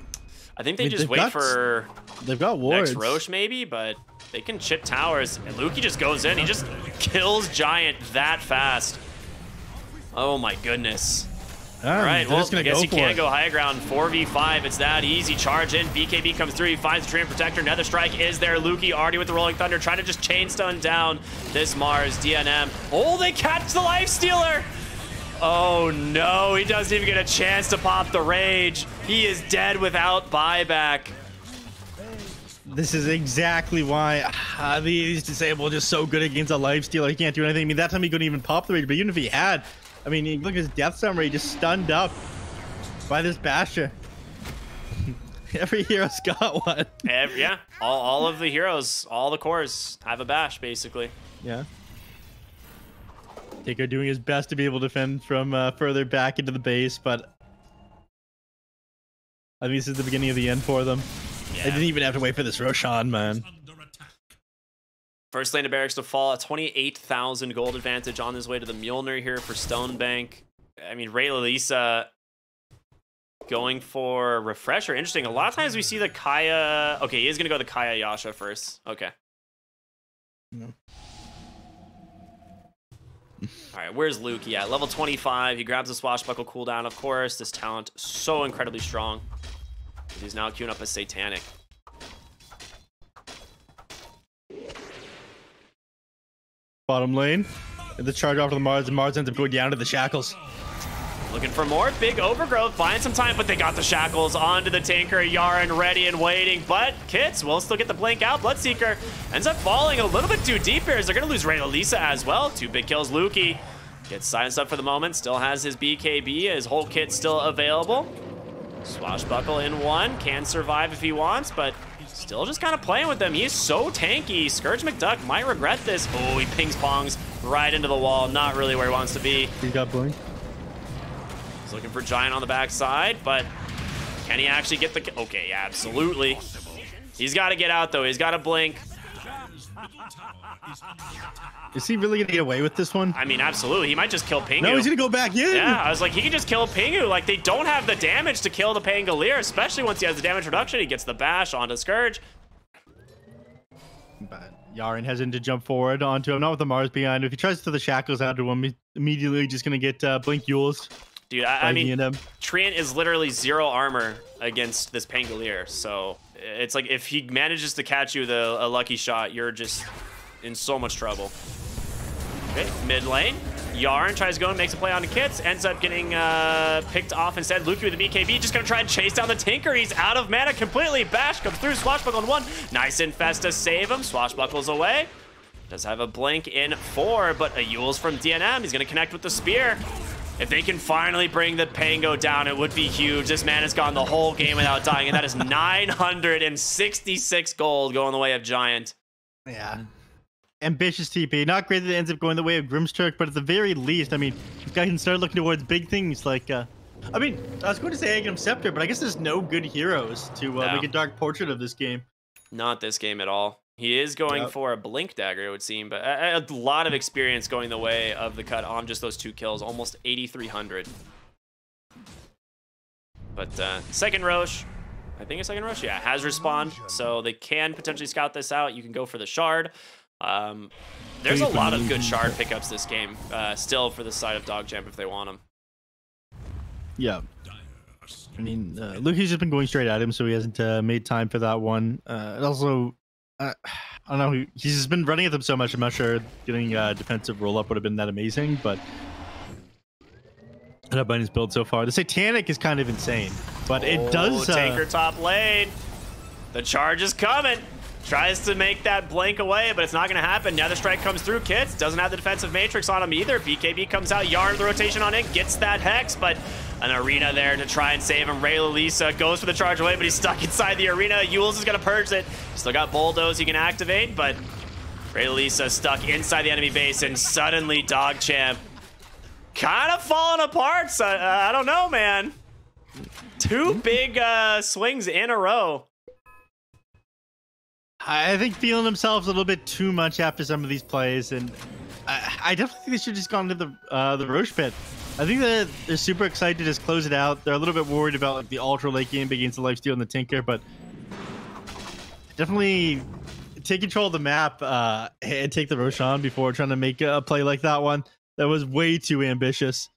I think they I mean, just wait got, for they've got wards. Next Roche maybe, but they can chip towers. And Luki just goes in. He just kills Giant that fast. Oh my goodness. All right, well, I guess you can't go high ground. four v five, it's that easy. Charge in, B K B comes through, he finds the Treant Protector. Nether Strike is there. Luki already with the Rolling Thunder, trying to just chain stun down this Mars. D N M. Oh, they catch the Life Stealer. Oh no, he doesn't even get a chance to pop the Rage. He is dead without buyback. This is exactly why uh, these disabled just so good against a Life Stealer. He can't do anything. I mean, that time he couldn't even pop the Rage, but even if he had, I mean, look at his death summary, just stunned up by this basher. Every hero's got one. Every, yeah, all, all of the heroes, all the cores have a bash, basically. Yeah. Tinker doing his best to be able to defend from uh, further back into the base, but I mean, this is the beginning of the end for them. Yeah. They didn't even have to wait for this Roshan, man. First lane of barracks to fall, a twenty-eight thousand gold advantage on his way to the Mjolnir here for Stonebank. I mean, Rayleigh going for Refresher. Interesting. A lot of times we see the Kaya. Okay, he is going to go the Kaya Yasha first. Okay. No. All right, where's Luki at? Level twenty-five. He grabs the Swashbuckle cooldown, of course. This talent so incredibly strong. He's now queuing up a Satanic. Bottom lane, and the charge off to the Mars, and Mars ends up going down to the Shackles. Looking for more big Overgrowth, buying some time, but they got the Shackles onto the Tinker. Yarn ready and waiting, but Kits will still get the blink out. Bloodseeker ends up falling a little bit too deep here as they're gonna lose Rayleigh as well. Two big kills. Luki gets silenced up for the moment, still has his B K B, his whole kit still available. Swashbuckle in one, can survive if he wants, but still just kind of playing with them. He is so tanky. Scourge McDuck might regret this. Oh, he pings pongs right into the wall. Not really where he wants to be. He got blink. He's looking for Giant on the backside, but can he actually get the... Okay, yeah, absolutely. He's got to get out, though. He's got to blink. Is he really going to get away with this one? I mean, absolutely. He might just kill Pingu. No, he's going to go back in. Yeah, I was like, he can just kill Pingu. Like, they don't have the damage to kill the Pangolier, especially once he has the damage reduction. He gets the bash onto Scourge. But Yaren hesitant to jump forward onto him. Not with the Mars behind. If he tries to throw the Shackles onto him, he's immediately just going to get uh, Blink Yules. Dude, I, I mean, Treant is literally zero armor against this Pangolier. So it's like if he manages to catch you with a, a lucky shot, you're just in so much trouble. Okay, mid lane. Yarn tries to go and makes a play on the Kits, ends up getting uh, picked off instead. Luki with the B K B, just gonna try and chase down the Tinker. He's out of mana completely. Bash comes through, Swashbuckle in one. Nice Infest to save him. Swashbuckle's away. Does have a blink in four, but a Yule's from D N M. He's gonna connect with the spear. If they can finally bring the Pango down, it would be huge. This man has gone the whole game without dying, and that is nine hundred sixty-six gold going the way of Giant. Yeah. Ambitious T P. Not great that it ends up going the way of Grimstroke, but at the very least, I mean, this guy can start looking towards big things like, uh, I mean, I was going to say Aghanim Scepter, but I guess there's no good heroes to uh, no. make a dark portrait of this game. Not this game at all. He is going yep. for a blink dagger, it would seem, but a, a lot of experience going the way of the Cut on just those two kills, almost eighty-three hundred. But uh, second Roche, I think a second Roche, yeah, has respawned, so they can potentially scout this out. You can go for the Shard. Um, there's a lot of good Shard pickups this game, uh, still for the side of DogChamp if they want them. Yeah. I mean, uh, Luki's just been going straight at him, so he hasn't uh, made time for that one. Uh, it also... Uh, I don't know, he, he's just been running at them so much, I'm not sure getting a defensive roll-up would have been that amazing, but... I don't know his build so far. The Satanic is kind of insane, but oh, it does... Oh, Tinker uh, top lane! The charge is coming! Tries to make that blink away, but it's not going to happen. Nether Strike comes through. Kits doesn't have the defensive matrix on him either. B K B comes out. Yarn the rotation on it. Gets that Hex, but an arena there to try and save him. Ray Lalisa goes for the charge away, but he's stuck inside the arena. Yules is going to purge it. Still got Bulldoze he can activate, but Ray Lalisa stuck inside the enemy base, and suddenly DogChamp kind of falling apart. So, uh, I don't know, man. Two big uh, swings in a row. I think feeling themselves a little bit too much after some of these plays, and I, I definitely think they should have just gone to the uh, the Roche pit. I think that they're super excited to just close it out. They're a little bit worried about like the ultra late game against the Lifesteal and the Tinker, but definitely take control of the map uh, and take the Roche on before trying to make a play like that one. That was way too ambitious.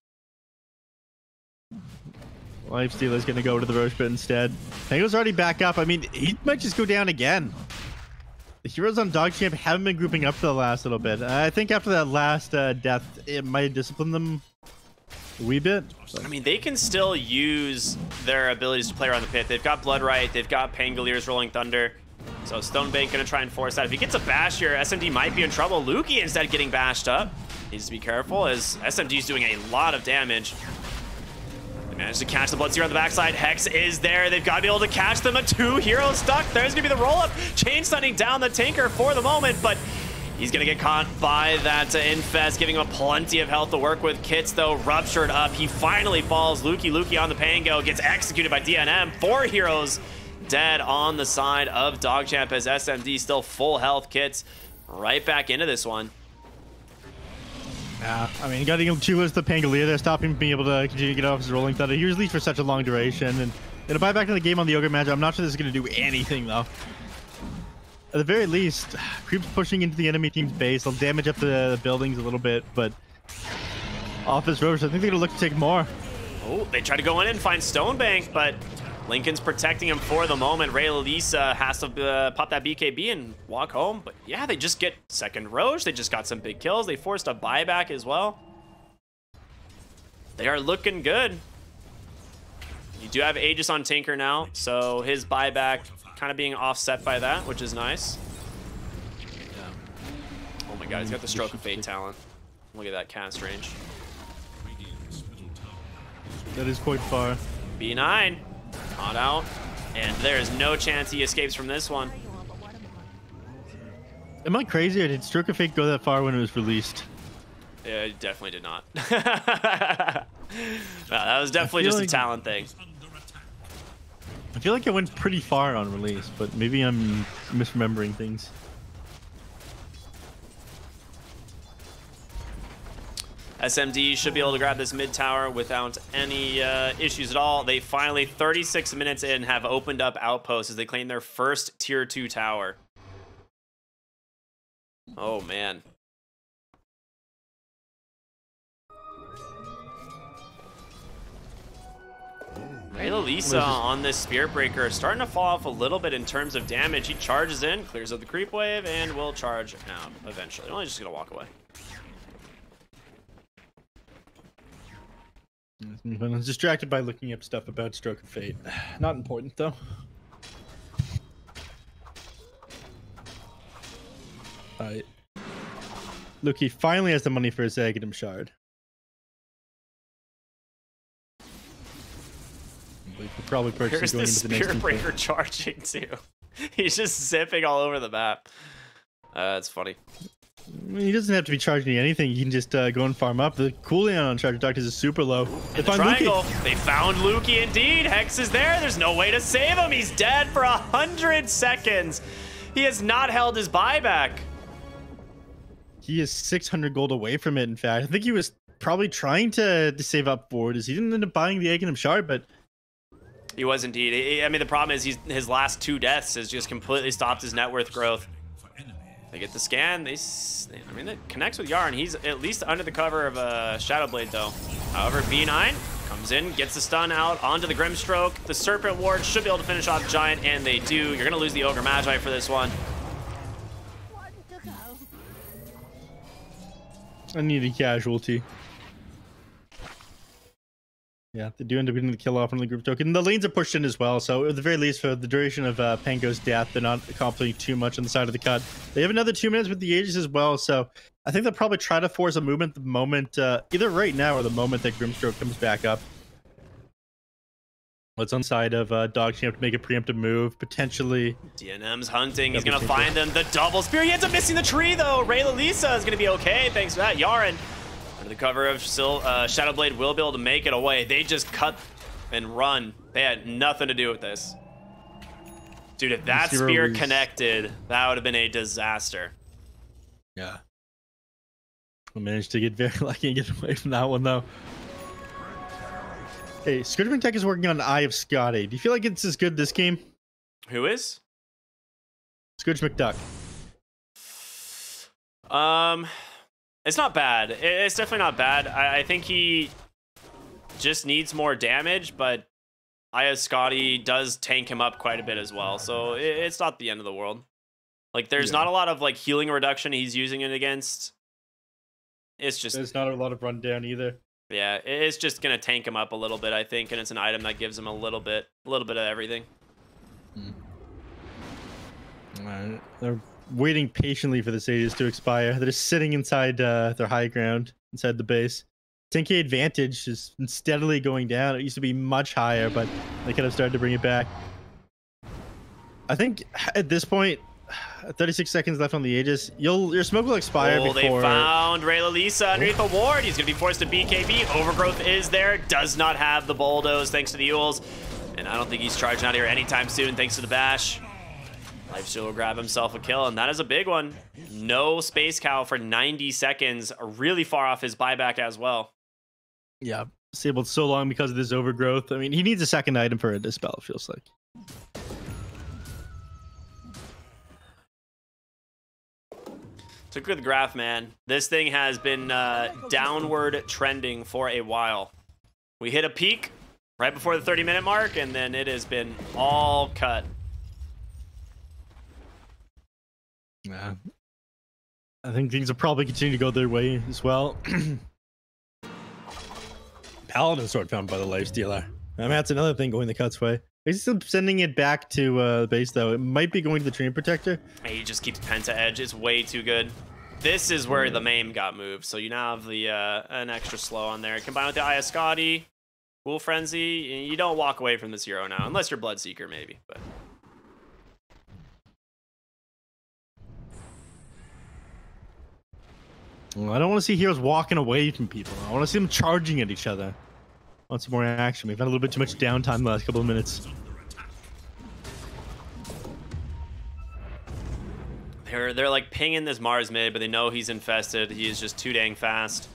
Lifestealer's going to go to the Roche pit instead. Pango's already back up. I mean, he might just go down again. The heroes on DogChamp haven't been grouping up for the last little bit. I think after that last uh, death, it might discipline them a wee bit. So. I mean, they can still use their abilities to play around the pit. They've got Bloodright, they've got Pangolier's Rolling Thunder. So Stonebank gonna try and force that. If he gets a bash here, S M D might be in trouble. Luki instead getting bashed up. Needs to be careful as S M D's doing a lot of damage. Managed to catch the Bloodseeker on the backside. Hex is there. They've got to be able to catch them. A two hero stuck. There's going to be the roll-up. Chain stunning down the Tinker for the moment, but he's going to get caught by that uh, Infest, giving him plenty of health to work with. Kits, though, ruptured up. He finally falls. Luki, Luki on the Pango. Gets executed by D N M. Four heroes dead on the side of DogChamp as S M D still full health. Kits right back into this one. Yeah, I mean, getting him to was the Pangolier there, stopping him being able to continue to get off his Rolling Thunder. He was leased for such a long duration, and it'll buy back in the game on the Ogre Magi. I'm not sure this is going to do anything, though. At the very least, Creep's pushing into the enemy team's base. They'll damage up the buildings a little bit, but off his Roche, I think they're going to look to take more. Oh, they try to go in and find Stonebank, but Lincoln's protecting him for the moment. Ray Lalisa has to uh, pop that B K B and walk home. But yeah, they just get second Roche. They just got some big kills. They forced a buyback as well. They are looking good. You do have Aegis on Tinker now, so his buyback kind of being offset by that, which is nice. Yeah. Oh my god, he's got the Stroke of Fate talent. Look at that cast range. That is quite far. B nine. Not out, and there is no chance he escapes from this one. Am I crazy, or did Stroke of Fate go that far when it was released? Yeah, it definitely did not. Well, that was definitely just like a talent thing. I feel like it went pretty far on release, but maybe I'm misremembering things. S M D should be able to grab this mid tower without any uh, issues at all. They finally, thirty-six minutes in, have opened up Outpost as they claim their first tier two tower. Oh, man. Ray Lalisa on this Spirit Breaker starting to fall off a little bit in terms of damage. He charges in, clears up the creep wave, and will charge now eventually. Only just going to walk away. I was distracted by looking up stuff about Stroke of Fate. Not important, though. Alright. Look, he finally has the money for his Aghanim Shard. We could probably purchase going into the next Spirit Breaker charging, too. He's just zipping all over the map. Uh, it's funny. He doesn't have to be charging anything. He can just uh, go and farm up. The cooldown on Charge Doctors is super low. They the triangle. Lukey. They found Lukey indeed. Hex is there. There's no way to save him. He's dead for a hundred seconds. He has not held his buyback. He is six hundred gold away from it. In fact, I think he was probably trying to, to save up for it. He didn't end up buying the Aghanim Shard, but he was indeed. I mean, the problem is he's, his last two deaths has just completely stopped his net worth growth. They get the scan. They, I mean, it connects with Yarn. He's at least under the cover of a uh, Shadowblade, though. However, B nine comes in, gets the stun out onto the Grimstroke. The Serpent Ward should be able to finish off Giant, and they do. You're gonna lose the Ogre Magi for this one. I need a casualty. Yeah, they do end up getting the kill off on the group token. The lanes are pushed in as well, so at the very least, for the duration of uh, Pango's death, they're not accomplishing too much on the side of the cut. They have another two minutes with the Aegis as well, so I think they'll probably try to force a movement the moment, uh, either right now or the moment that Grimstroke comes back up. What's on the side of uh, DogChamp to make a preemptive move, potentially. D N M's hunting. He's going to find them. The double spear. He ends up missing the tree, though. Raylalisa is going to be okay. Thanks for that. Yaren. Under the cover of Sil uh, Shadowblade will be able to make it away. They just cut and run. They had nothing to do with this. Dude, if that Zero spear lose. connected, that would have been a disaster. Yeah. We managed to get very lucky and get away from that one, though. Hey, Scourgeman Tech is working on Eye of Scotty. Do you feel like it's as good this game? Who is? Scourge McDuck. Um... It's not bad. It's definitely not bad. I, I think he just needs more damage, but Aya Scotty does tank him up quite a bit as well. So it, it's not the end of the world. Like, there's yeah. not a lot of like healing reduction he's using it against. It's just there's not a lot of rundown either. Yeah, it's just gonna tank him up a little bit, I think, and it's an item that gives him a little bit, a little bit of everything. Mm. All right. They're waiting patiently for this Aegis to expire. They're just sitting inside uh, their high ground, inside the base. ten K advantage is steadily going down. It used to be much higher, but they kind of started to bring it back. I think at this point, thirty-six seconds left on the Aegis. You'll, your smoke will expire oh, before... Oh, they found Raylalisa underneath the ward. He's going to be forced to B K B. Overgrowth is there. Does not have the Bulldoze, thanks to the Yules. And I don't think he's charging out here anytime soon, thanks to the Bash. Life Stealer will grab himself a kill, and that is a big one. No Space Cow for ninety seconds. Really far off his buyback as well. Yeah, disabled so long because of this Overgrowth. I mean, he needs a second item for a Dispel, it feels like. It's a good graph, man. This thing has been uh, downward trending for a while. We hit a peak right before the thirty-minute mark, and then it has been all cut. Yeah, I think things will probably continue to go their way as well. Paladin sword found by the Life Stealer. I mean, that's another thing going the Cut's way. He's still sending it back to uh, the base, though. It might be going to the Treant Protector. He just keeps Penta Edge. It's way too good. This is where the Maim got moved, so you now have the uh, an extra slow on there. Combined with the Aya Scotty, Cool Frenzy, you don't walk away from this hero now, unless you're Bloodseeker, maybe. But I don't want to see heroes walking away from people. I want to see them charging at each other. I want some more action. We've had a little bit too much downtime the last couple of minutes. They're, they're like pinging this Mars mid, but they know he's infested. He is just too dang fast.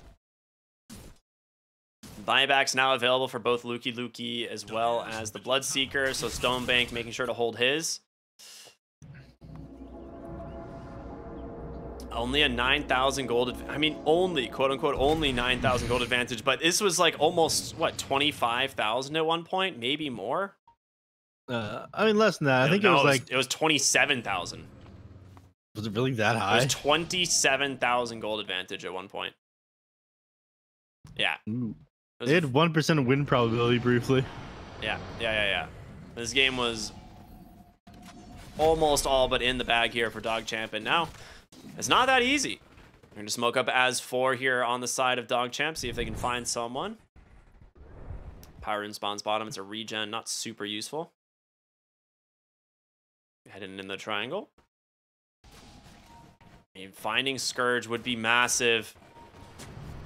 Buybacks now available for both Lukey Lukey as well as the Bloodseeker. So Stonebank making sure to hold his. Only a nine thousand gold, I mean, only, quote unquote, only nine thousand gold advantage, but this was like almost, what, twenty-five thousand at one point, maybe more? Uh, I mean, less than that. I no, think no, it was like... It was twenty-seven thousand. Was it really that high? It was twenty-seven thousand gold advantage at one point. Yeah. Ooh. They had one percent win probability briefly. Yeah, yeah, yeah, yeah. This game was almost all but in the bag here for DogChamp, and now it's not that easy. We're going to smoke up as four here on the side of DogChamp, see if they can find someone. Power rune spawns bottom. It's a regen, not super useful. Heading in the triangle. I mean, finding Scourge would be massive.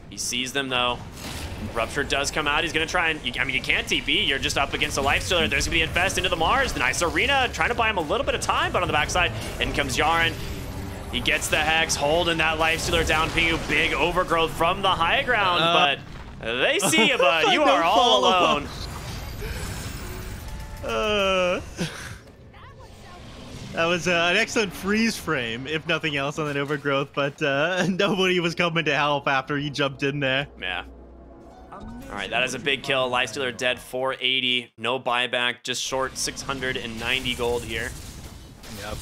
He sees them, though. Rupture does come out. He's going to try and... You, I mean, you can't T P. You're just up against a Life Stealer. There's going to be Infest into the Mars. Nice arena. Trying to buy him a little bit of time, but on the backside, in comes Yaren. He gets the Hex, holding that Life Stealer down. Pingu, big overgrowth from the high ground, uh, but they see you, bud. You are all alone. Uh, that was uh, an excellent freeze frame, if nothing else, on that overgrowth, but uh, nobody was coming to help after he jumped in there. Yeah. All right, that is a big kill. Lifestealer dead, four eighty. No buyback, just short six hundred ninety gold here. Yep.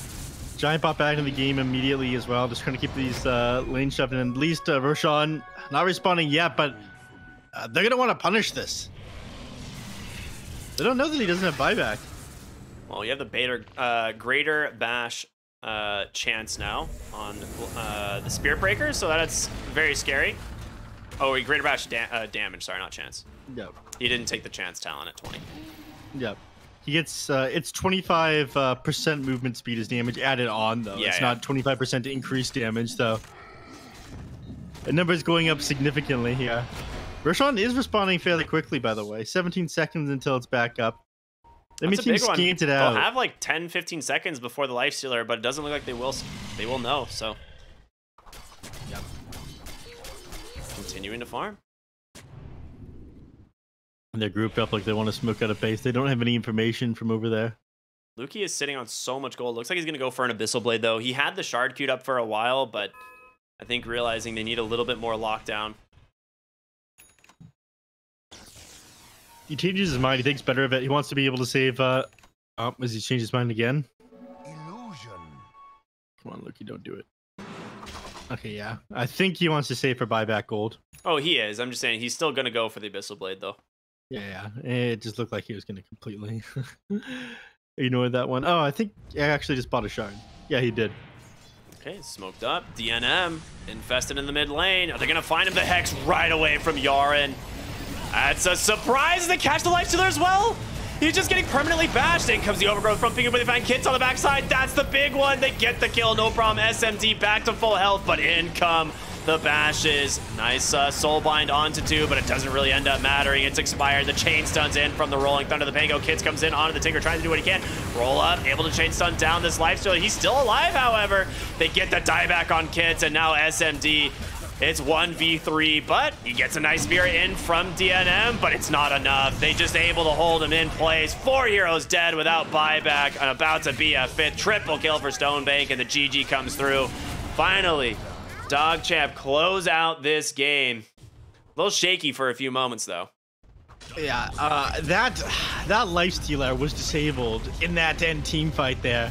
Giant pop back in the game immediately as well. Just trying to keep these uh, lanes shoved in. At least uh, Roshan not responding yet, but uh, they're going to want to punish this. They don't know that he doesn't have buyback. Well, you have the Bader, uh, Greater Bash uh, chance now on uh, the Spirit Breaker, so that's very scary. Oh, he Greater Bash da uh, damage. Sorry, not chance. Yep. He didn't take the chance talent at twenty. Yep. He gets, uh, it's twenty-five percent uh, movement speed is damage added on, though. Yeah, it's yeah. not twenty-five percent increased damage, though. The number is going up significantly here. Roshan is responding fairly quickly, by the way. seventeen seconds until it's back up. Let me team scant it out. They'll have like ten, fifteen seconds before the Life Stealer, but it doesn't look like they will, they will know, so. Continuing to farm. And they're grouped up like they want to smoke out of base. They don't have any information from over there. Luki is sitting on so much gold. Looks like he's going to go for an Abyssal Blade, though. He had the Shard queued up for a while, but I think realizing they need a little bit more lockdown. He changes his mind. He thinks better of it. He wants to be able to save... Uh... Oh, has he changed his mind again? Illusion. Come on, Luki, don't do it. Okay, yeah. I think he wants to save for buyback gold. Oh, he is. I'm just saying he's still going to go for the Abyssal Blade, though. Yeah, yeah. It just looked like he was going to completely ignore that one. Oh, I think I actually just bought a shard. Yeah, he did. Okay, smoked up. D N M infested in the mid lane. Are they going to find him? The Hex right away from Yaren. That's a surprise. They catch the Life Stealer as well. He's just getting permanently bashed. In comes the overgrowth from Pingu, but they find Kits on the backside. That's the big one. They get the kill, no problem. S M D back to full health, but in come the bashes. Nice uh, soul bind onto two, but it doesn't really end up mattering. It's expired. The chain stun's in from the Rolling Thunder. The Pango Kits comes in onto the Tinker, trying to do what he can. Roll up, able to chain stun down this Life Stealer. He's still alive, however. They get the dieback on Kits, and now S M D. It's one v three, but he gets a nice spear in from D N M, but it's not enough. They just able to hold him in place. Four heroes dead without buyback, and about to be a fifth. Triple kill for Stonebank, and the G G comes through. Finally, DogChamp close out this game. A little shaky for a few moments, though. Yeah, uh, that, that Life Stealer was disabled in that end team fight there.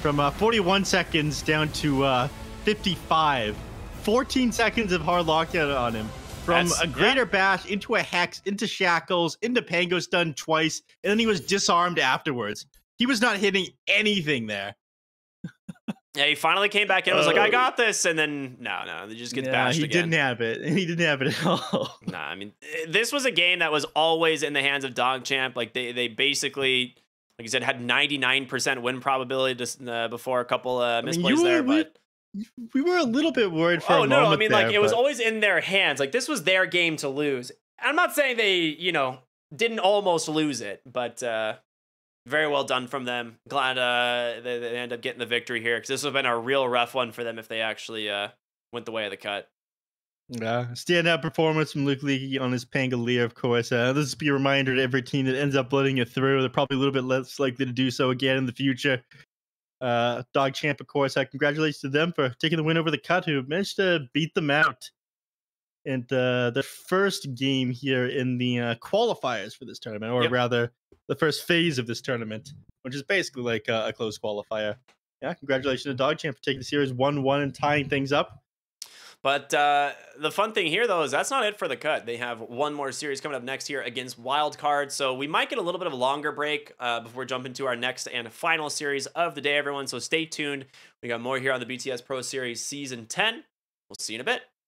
From uh, forty-one seconds down to uh, fifty-five. fourteen seconds of hard lockdown on him. From That's, a Greater yeah. Bash into a Hex, into Shackles, into Pango stun twice, and then he was disarmed afterwards. He was not hitting anything there. Yeah, he finally came back in and was like, I got this, and then, no, no, he just gets yeah, bashed he again. He didn't have it. He didn't have it at all. Nah, I mean, this was a game that was always in the hands of DogChamp. Like, they, they basically... Like you said, had ninety-nine percent win probability just, uh, before a couple uh, misplays I mean, there, but... We were a little bit worried for oh, a no, moment Oh, no, I mean, there, like, but... it was always in their hands. Like, this was their game to lose. I'm not saying they, you know, didn't almost lose it, but uh, very well done from them. Glad uh, they, they end up getting the victory here, because this would have been a real rough one for them if they actually uh, went the way of the cut. Yeah, standout performance from Luke Leakey on his Pangolier, of course. Uh, this would be a reminder to every team that ends up letting it through. They're probably a little bit less likely to do so again in the future. Uh, DogChamp, of course, uh, congratulations to them for taking the win over the Cut, who managed to beat them out in uh, the first game here in the uh, qualifiers for this tournament, or yep. rather the first phase of this tournament, which is basically like uh, a close qualifier. Yeah, congratulations to DogChamp for taking the series one one and tying things up. But uh, the fun thing here, though, is that's not it for the cut. They have one more series coming up next here against Wildcard. So we might get a little bit of a longer break uh, before jumping to our next and final series of the day, everyone. So stay tuned. We got more here on the B T S Pro Series Season ten. We'll see you in a bit.